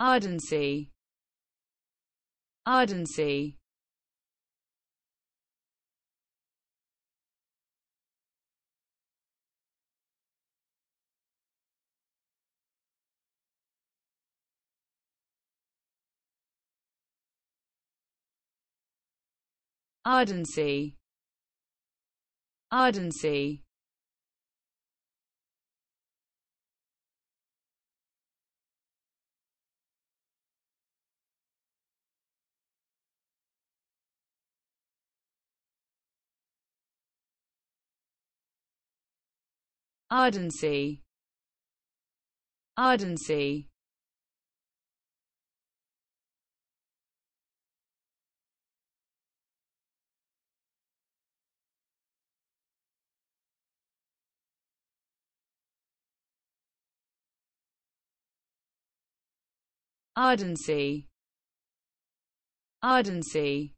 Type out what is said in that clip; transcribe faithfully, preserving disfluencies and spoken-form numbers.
Ardency, Ardency. Ardency, Ardency. Ardency, Ardency. Ardency, Ardency.